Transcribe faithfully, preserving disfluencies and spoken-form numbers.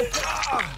Ah!